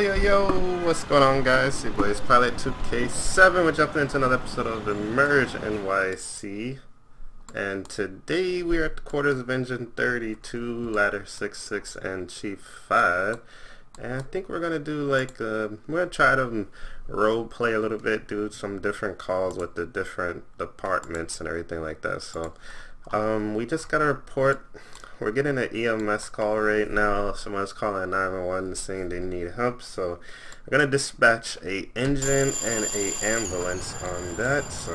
Yo, what's going on, guys? Your boy is Pilot 2K7. We're jumping into another episode of Emerge NYC. And today we are at the quarters of Engine 32, Ladder 66, and Chief 5. And I think we're going to do like, we're going to try to roleplay a little bit, do some different calls with the different departments and everything like that. So we just got a report. We're getting an EMS call right now. Someone's calling 911 saying they need help, so we're gonna dispatch a engine and a ambulance on that. So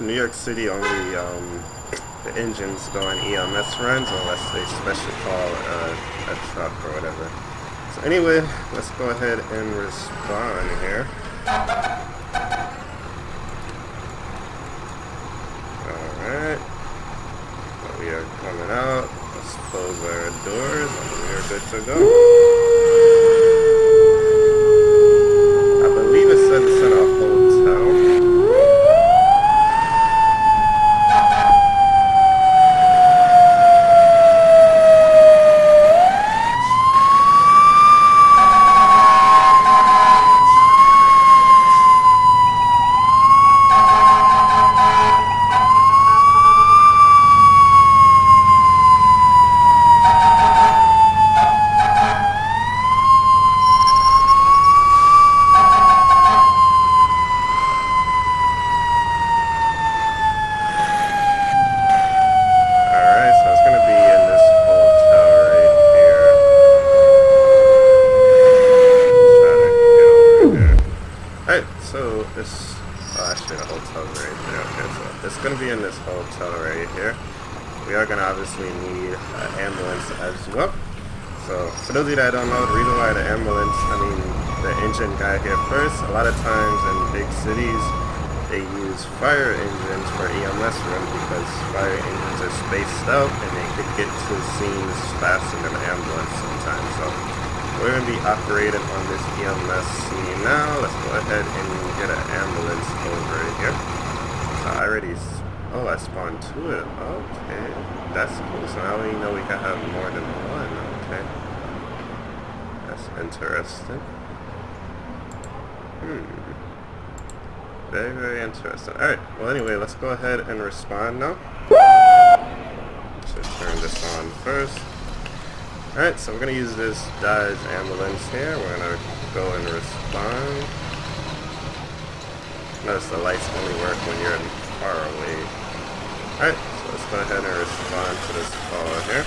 in New York City, only the engines go on EMS runs unless they special call a truck or whatever. So anyway, let's go ahead and respond here. Alright, so we are coming out. Let's close our doors and we are good to go. I believe it said it's in a hotel. We are going to obviously need an ambulance as well. So for those of you that don't know, the reason why the ambulance, the engine guy here first, a lot of times in big cities they use fire engines for EMS runs because fire engines are spaced out and they could get to scenes faster than an ambulance sometimes. So we're going to be operating on this EMS scene now. Let's go ahead and get an ambulance over here. I already... Oh, I spawned two of them. Okay. That's cool. So now we know we can have more than one. Okay. That's interesting. Very, very interesting. Alright. Well, anyway, let's go ahead and respond now. Should turn this on first. Alright, so we're going to use this Dodge Ambulance here. We're going to go and respond. Notice the lights only work when you're in far away. Alright, so let's go ahead and respond to this call here.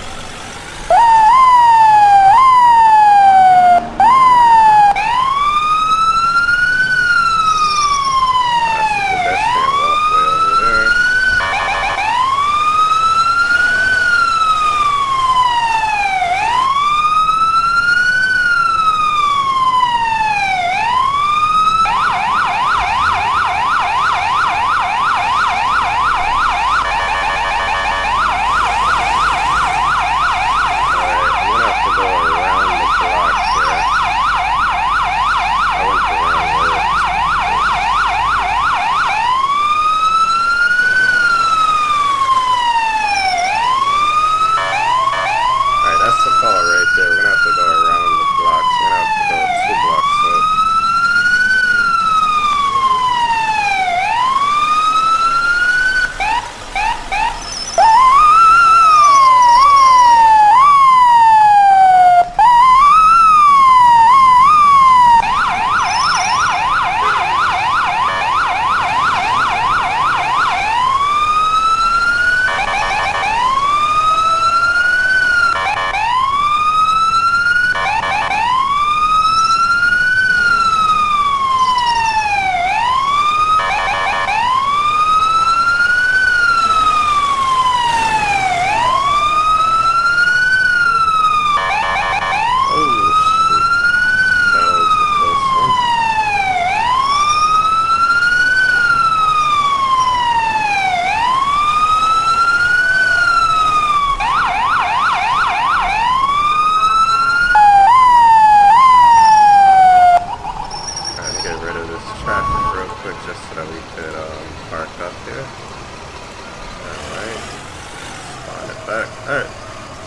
That's the pedestrian walkway over there. Alright,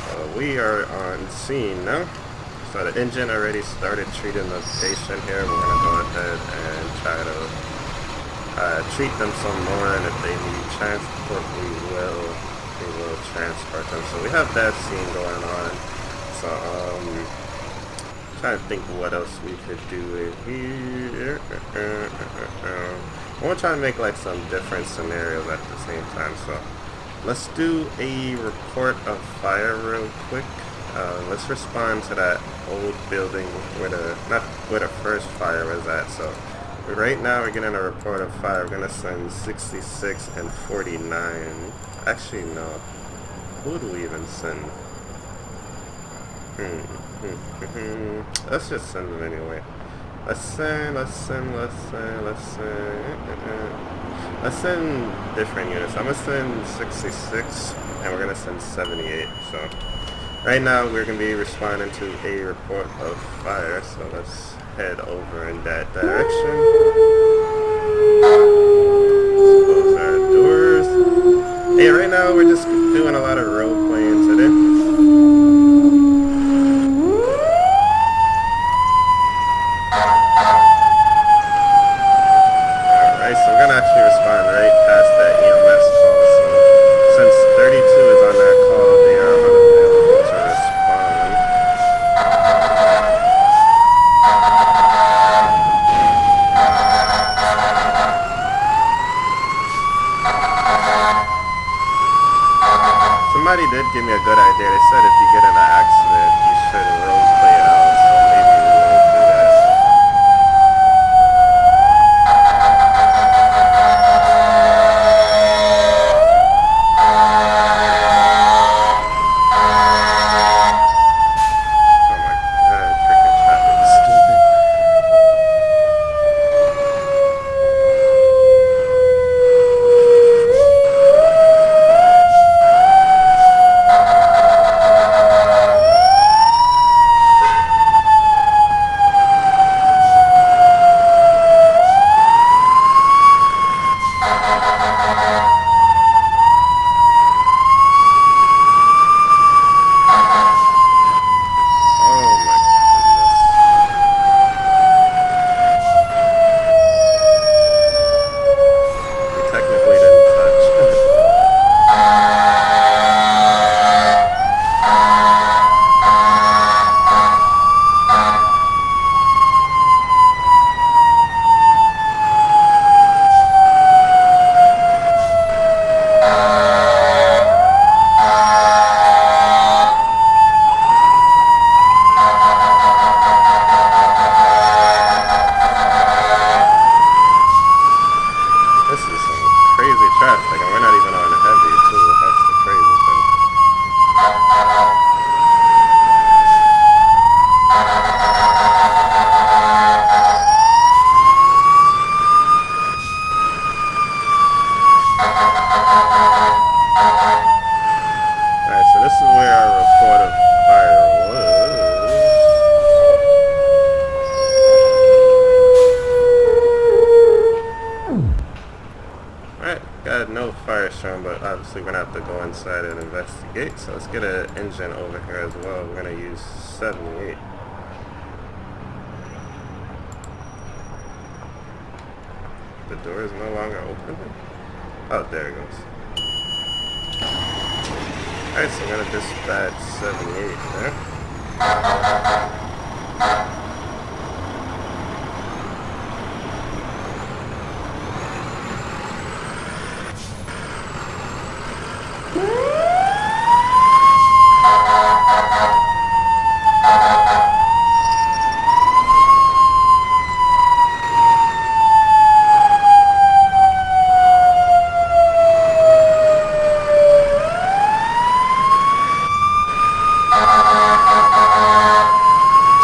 so we are on scene now. So the engine already started treating the patient here. We're going to go ahead and try to treat them some more, and if they need transport, we will transport them. So we have that scene going on. So I'm trying to think what else we could do here. I want to try to make like some different scenarios at the same time. So let's do a report of fire real quick. Let's respond to that old building where the first fire was at. So right now we're getting a report of fire. We're gonna send 66 and 49. Actually no. Who do we even send? Let's just send them anyway. Let's send different units. I'm gonna send 66 and we're gonna send 78. So right now we're gonna be responding to a report of fire. So let's head over in that direction. Close our doors. Hey, right now we're just doing a lot of role playing today. We're gonna have to go inside and investigate, so let's get an engine over here as well. We're gonna use 78. The door is no longer open. Oh, there it goes. Alright, so we're gonna dispatch 78 there.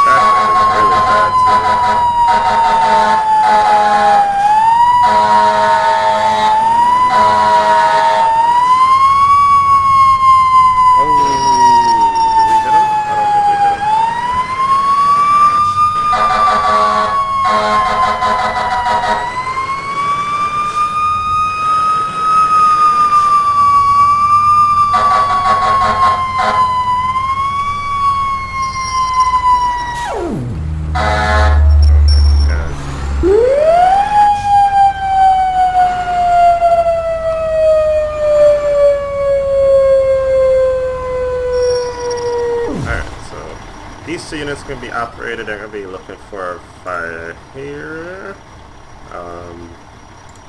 Traffic is unit's going to be operated, they're going to be looking for a fire here.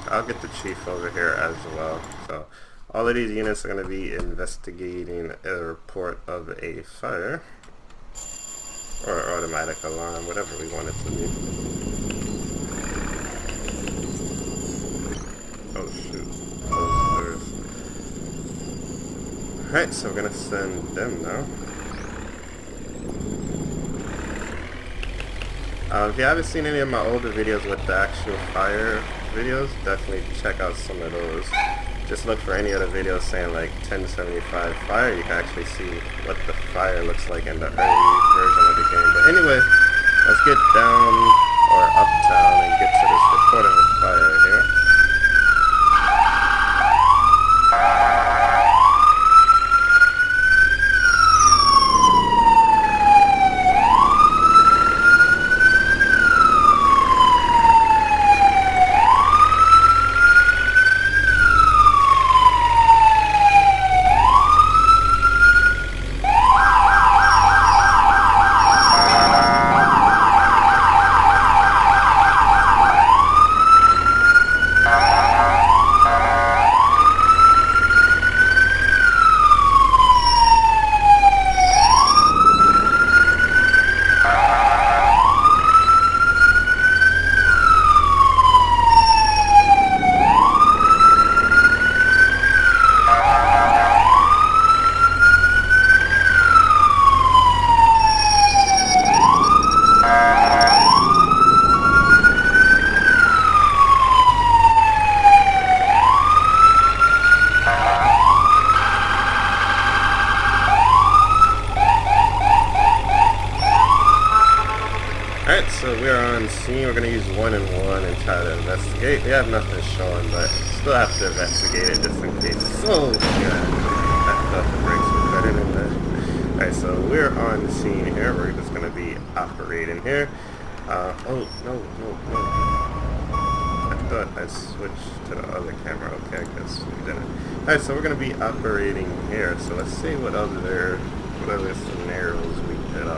I'll get the chief over here as well. So all of these units are going to be investigating a report of a fire or automatic alarm, whatever we want it to be. Oh shoot, those doors. Alright, so we're going to send them now. If you haven't seen any of my older videos with the actual fire videos, definitely check out some of those. Just look for any other videos saying like 1075 fire, you can actually see what the fire looks like in the early version of the game. But anyway, let's get down or uptown and get to this report of a fire here. So we are on scene. We're going to use 1 and 1 and try to investigate. We have nothing showing, but still have to investigate it just in case. So yeah, I thought the brakes were better than that. Alright, so we're on scene here. We're just going to be operating here. Oh, no. I thought I switched to the other camera. Okay, I guess we didn't. Alright, so we're going to be operating here. So let's see what other scenarios we could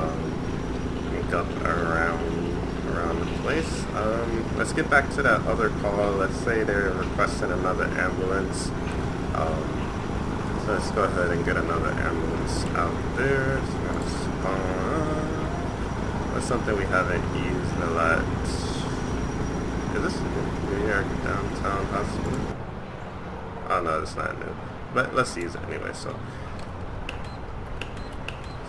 make up around the place. Let's get back to that other call. Let's say they're requesting another ambulance. So let's go ahead and get another ambulance out there. It's gonna spawn. That's something we haven't used a lot. Is this New York Downtown Hospital? Oh no, it's not new. But let's use it anyway. So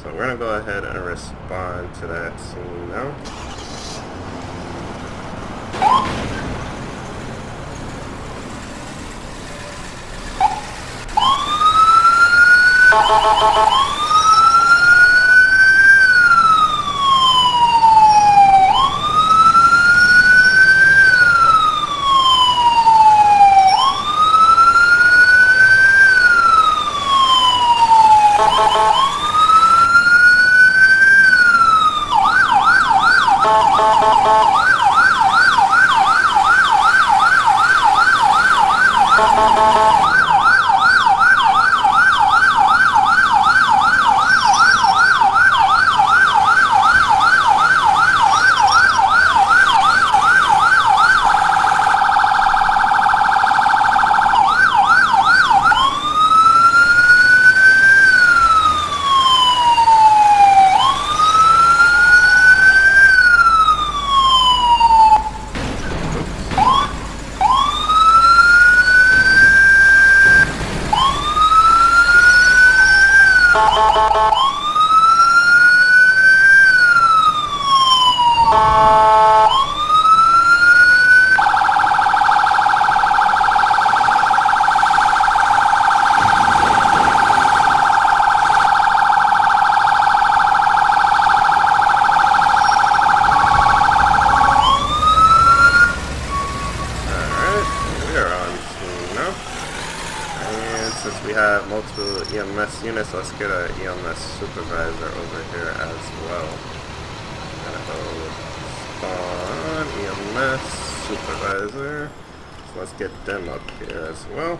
we're gonna go ahead and respond to that scene now. EMS units, let's get an EMS supervisor over here as well. Gotta go spawn EMS supervisor. So let's get them up here as well.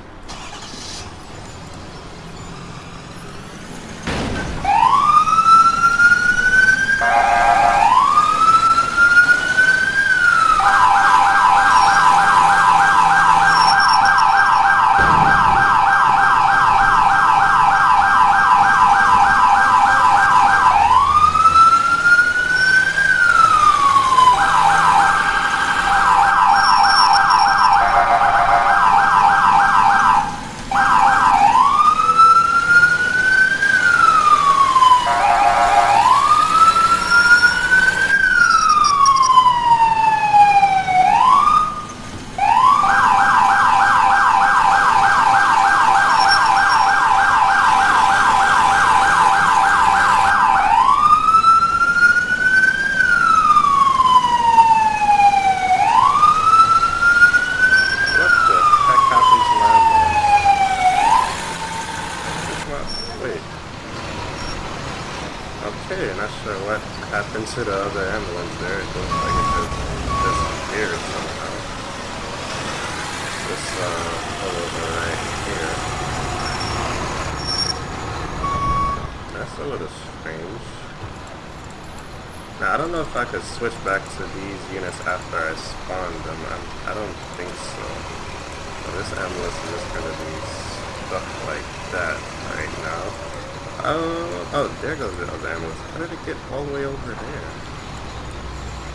into the other ambulance there. It looks like it just disappeared somehow. This over right here. That's a little strange. Now, I don't know if I could switch back to these units after I spawned them. I don't think so. So this ambulance is just going to be stuck like that right now. Oh, there goes the other ambulance. How did it get all the way over there?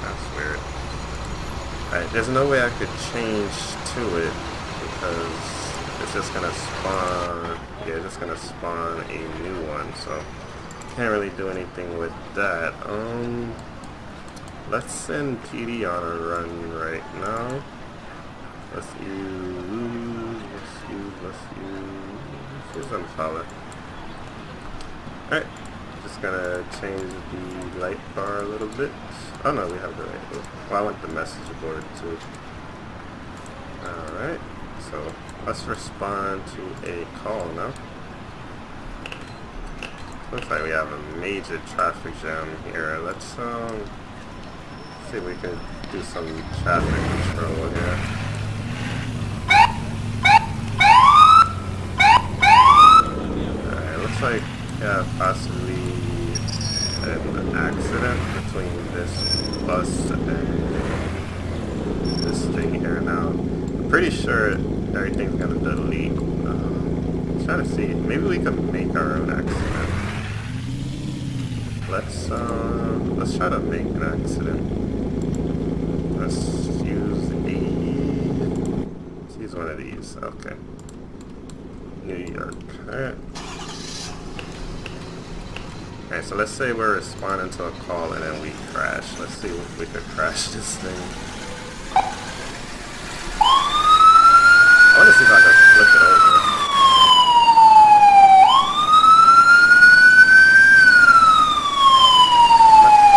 That's weird. Alright, there's no way I could change to it because it's just gonna spawn. Yeah, it's just gonna spawn a new one, so can't really do anything with that. Let's send PD on a run right now. Let's use Unfollow. Alright, just gonna change the light bar a little bit. Oh no, we have the right. Well, I want the message board too. Alright, so let's respond to a call now. Looks like we have a major traffic jam here. Let's see if we can do some traffic control here. Yeah, possibly an accident between this bus and this thing here now. I'm pretty sure everything's gonna delete. I'm trying to see, maybe we can make our own accident. Let's try to make an accident. Let's use one of these. Okay. New York. Alright. Alright, so let's say we're responding to a call and then we crash. Let's see if we could crash this thing. I want to see if I can flip it over.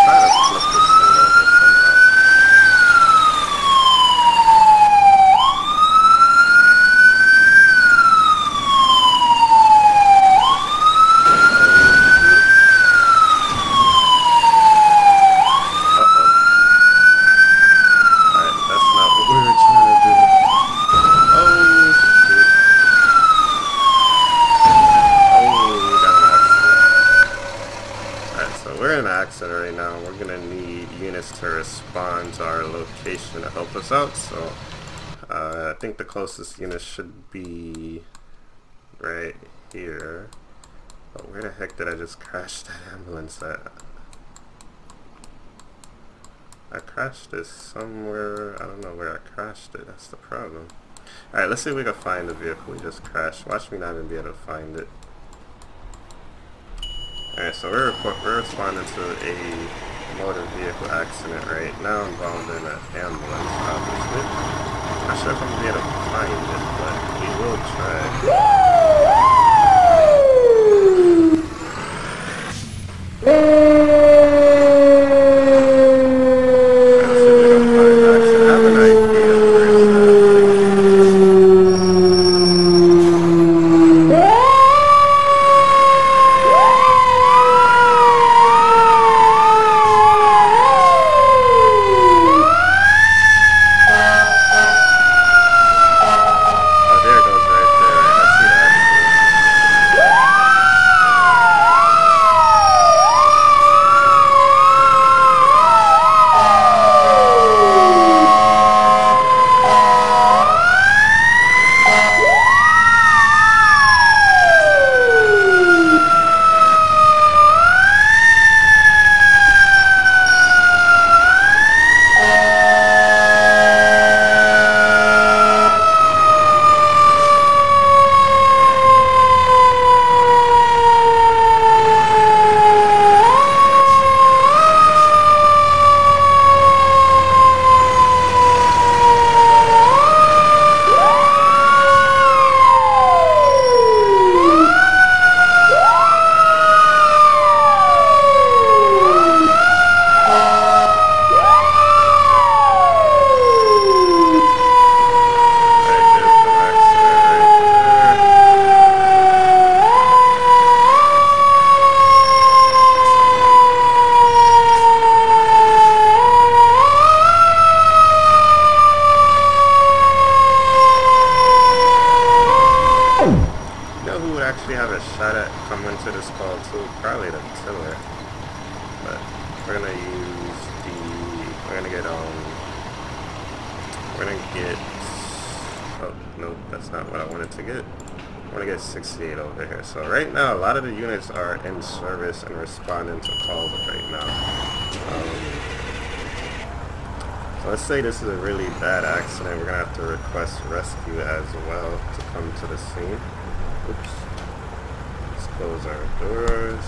Let's try to flip this thing over somehow. Right now we're gonna need units to respond to our location to help us out, so I think the closest unit should be right here. But where the heck did I just crash that ambulance at? I crashed this somewhere. I don't know where I crashed it. That's the problem. Alright, let's see if we can find the vehicle we just crashed. Watch me not even be able to find it. Alright, so we're responding to a motor vehicle accident right now involving an ambulance, obviously. Not sure if I'm going to be able to find it, but we will try. There it goes right there. I see shot at coming to this call too, probably the tiller. But we're gonna use the, we're gonna get, oh no, that's not what I wanted to get. We're gonna get 68 over here. So right now, a lot of the units are in service and responding to calls right now. So let's say this is a really bad accident. We're gonna have to request rescue as well to come to the scene. Oops. Let's close our doors.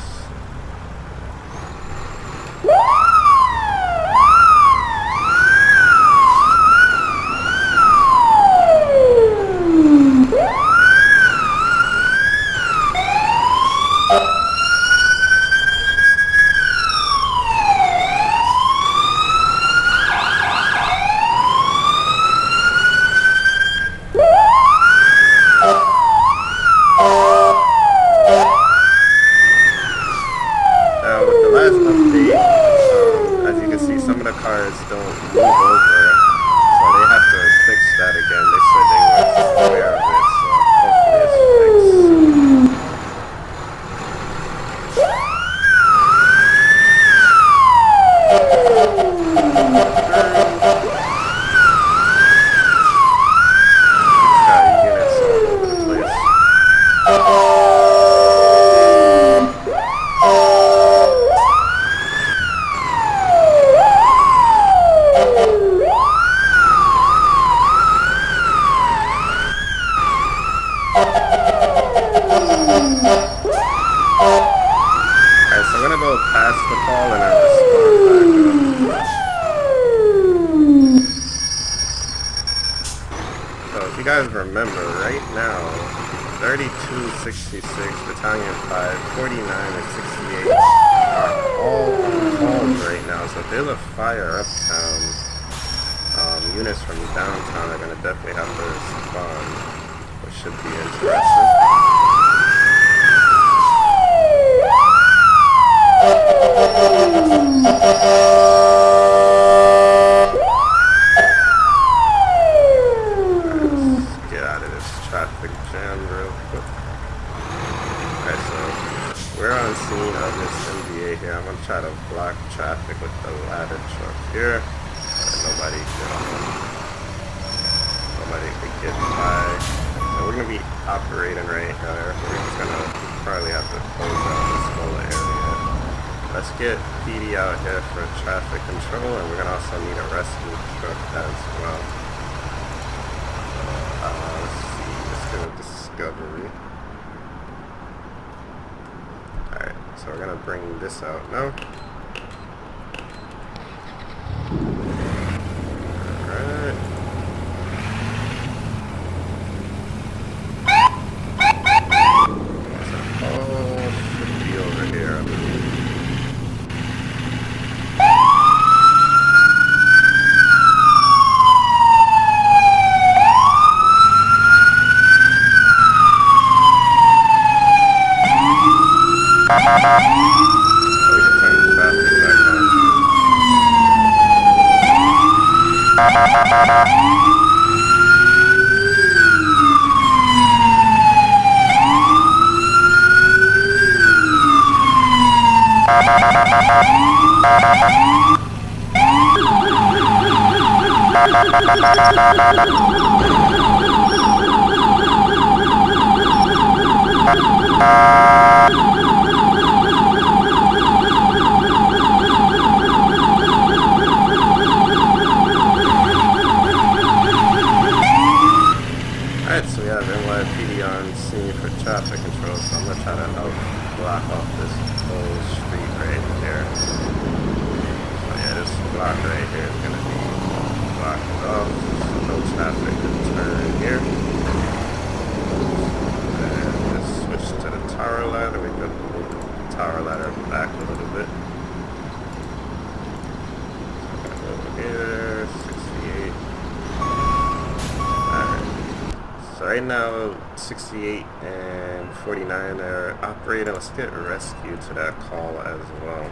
Get rescue to that call as well.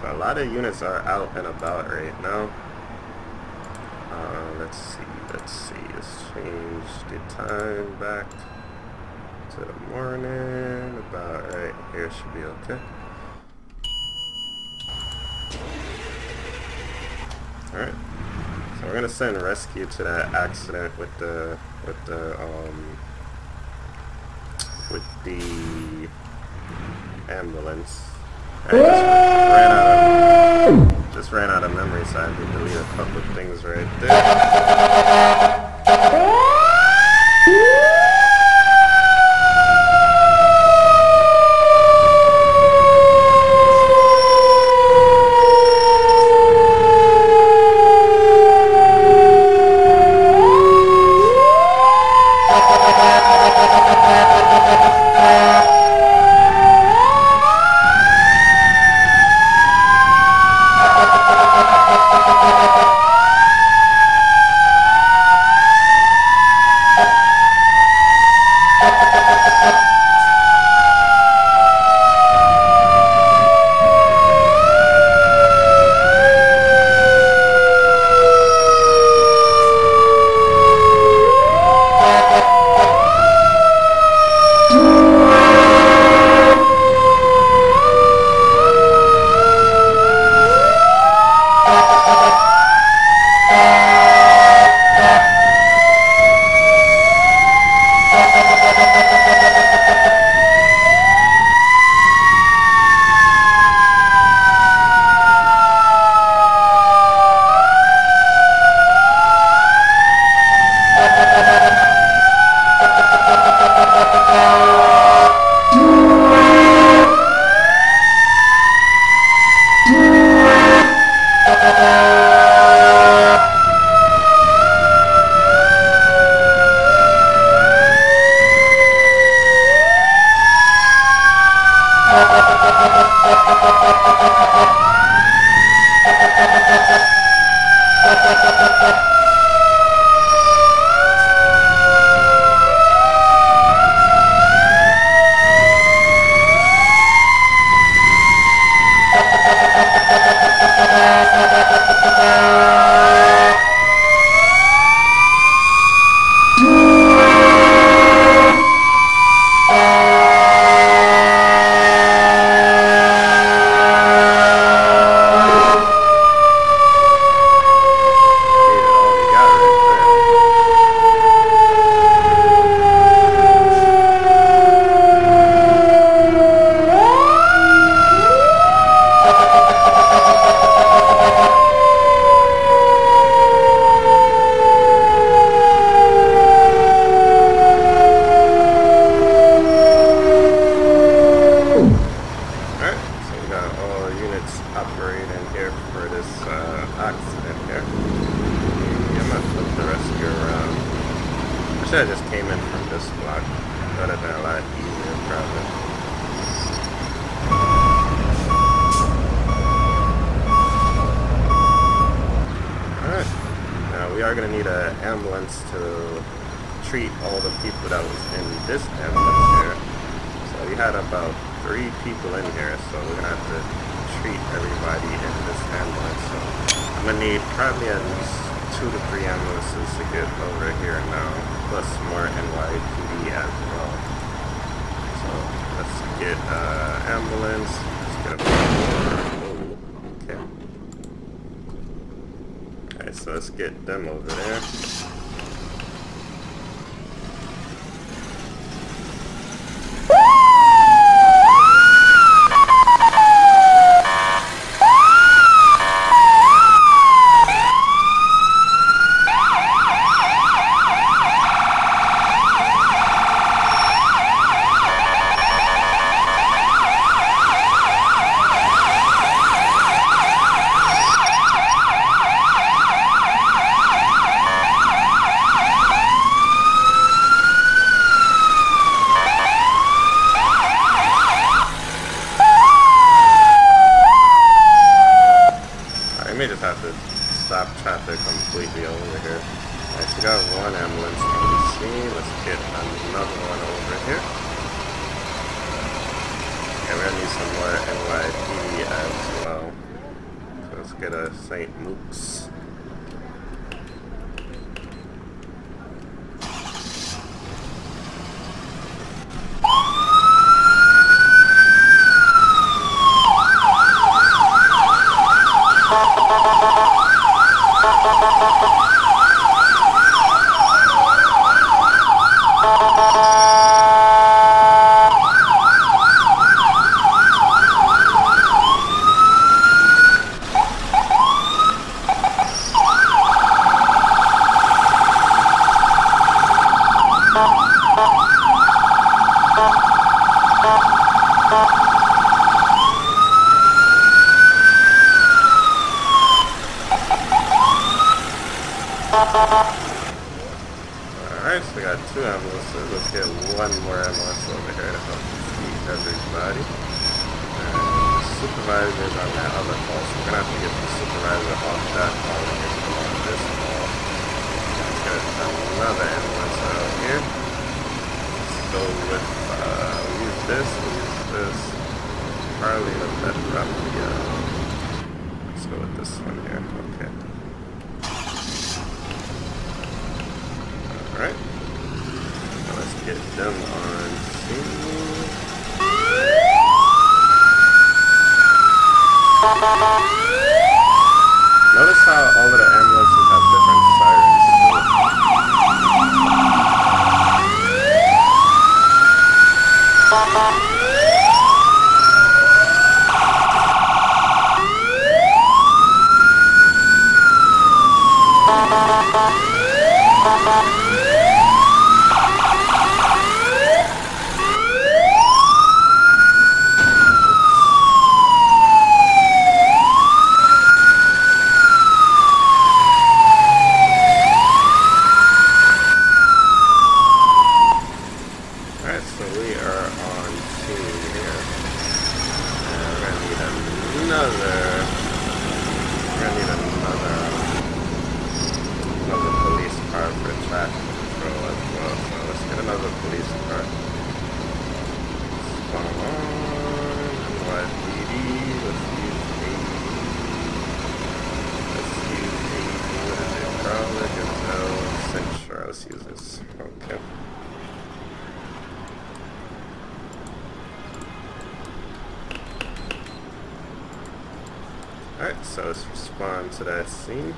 So a lot of units are out and about right now. Let's see, let's change the time back to the morning. About right here should be okay. Alright. So we're gonna send rescue to that accident with the ambulance. All right, just ran out of memory, so I had to delete a couple of things right there. Alright, so we got two ambulances. Let's get one more ambulance over here to help feed everybody. And supervisors on that other call, so we're going to have to get the supervisor off that call and get them on this call. Let's get another ambulance out here. Let's go with, we'll use this. Harley and that Rapia. Let's go with this one here. Okay. Alright, let's get them on scene. Notice how all of the ambulances have different sirens. Alright, so let's respond to that scene.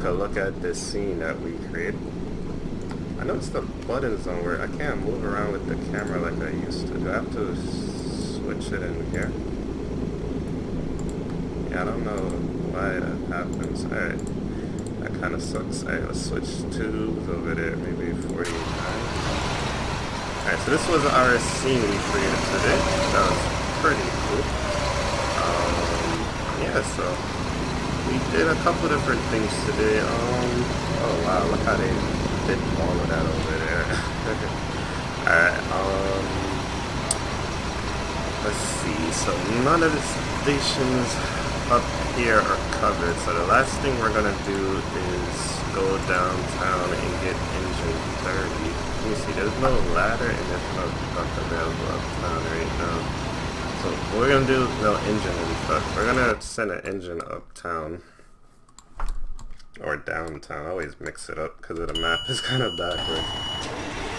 take a look at this scene that we created. I noticed the buttons don't work. I can't move around with the camera like I used to. Do I have to switch it in here? Yeah, I don't know why that happens. Alright, that kind of sucks. Alright, let's switch tubes over there, maybe 49. Alright, so this was our scene we created today. That was pretty cool. Yeah, so we did a couple different things today. Oh wow, look how they all of that over there. Alright, let's see, so none of the stations up here are covered, so the last thing we're gonna do is go downtown and get Engine 30. You see there's no ladder in this truck available uptown right now, so what we're gonna do is no engine in the truck. We're gonna send an engine uptown. Or downtown. I always mix it up because the map is kind of backwards.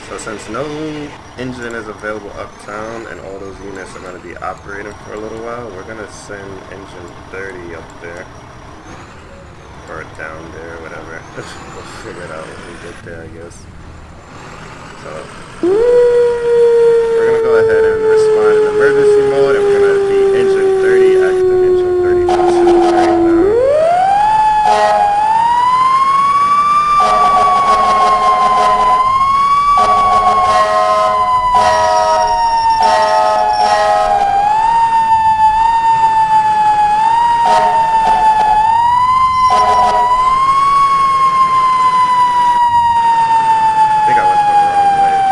So since no engine is available uptown and all those units are going to be operating for a little while, we're going to send Engine 30 up there. Or down there, whatever. We'll figure it out when we get there, I guess. So we're going to go ahead and respond in emergency mode, and we're going to be Engine 30 active. Engine 32 right now. I think I went the wrong way, but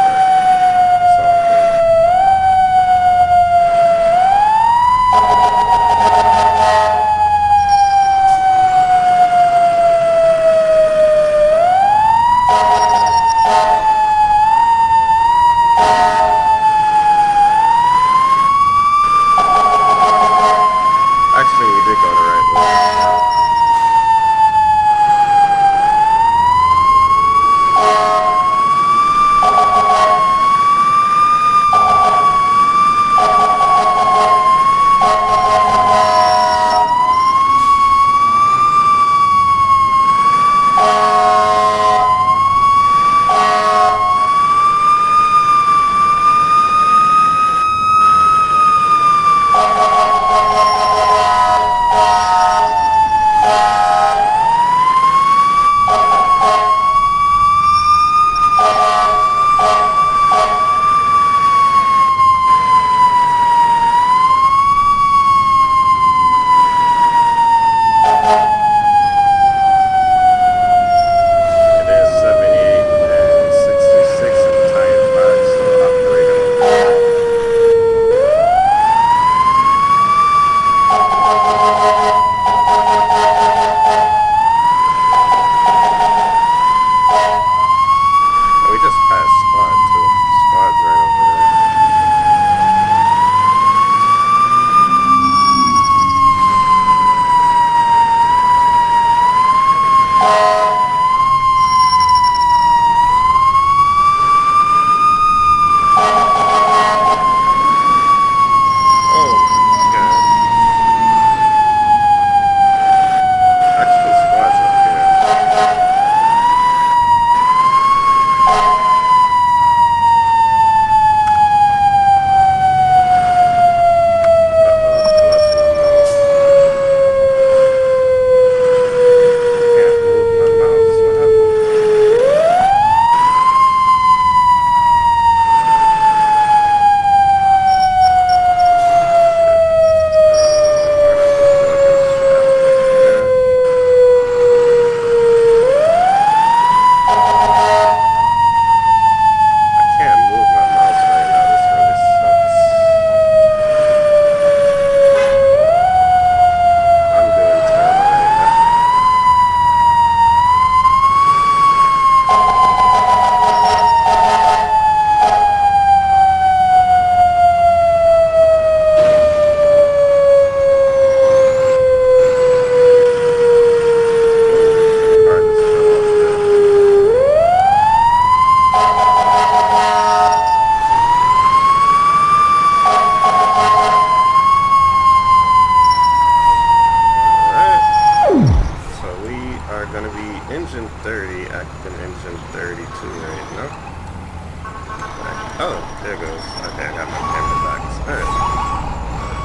Oh, there it goes. Okay, I got my camera back. Alright.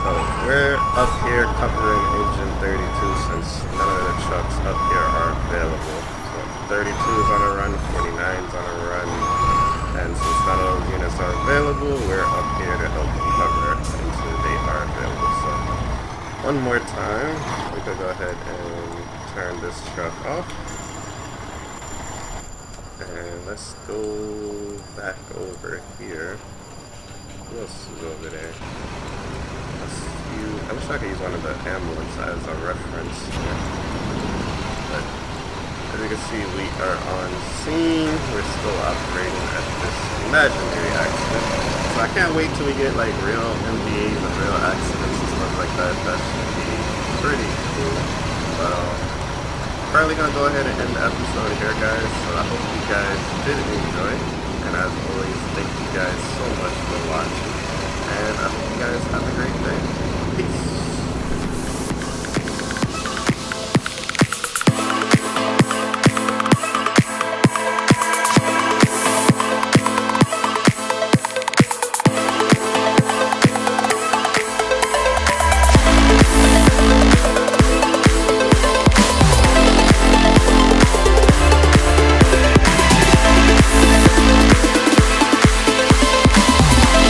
So we're up here covering Engine 32 since none of the trucks up here are available. So 32 is on a run, 49 is on a run, and since none of those units are available, we're up here to help them cover until they are available. So one more time, we could go ahead and turn this truck off. And let's go back over here. Who else is over there? I wish I could use one of the ambulances as a reference here. But as you can see, we are on scene. We're still operating at this imaginary accident. So I can't wait till we get like real MVAs and real accidents and stuff like that. That should be pretty cool. So probably gonna go ahead and end the episode here, guys, so I hope you guys did enjoy, and as always, thank you guys so much for watching, and I hope you guys have a great day. Peace!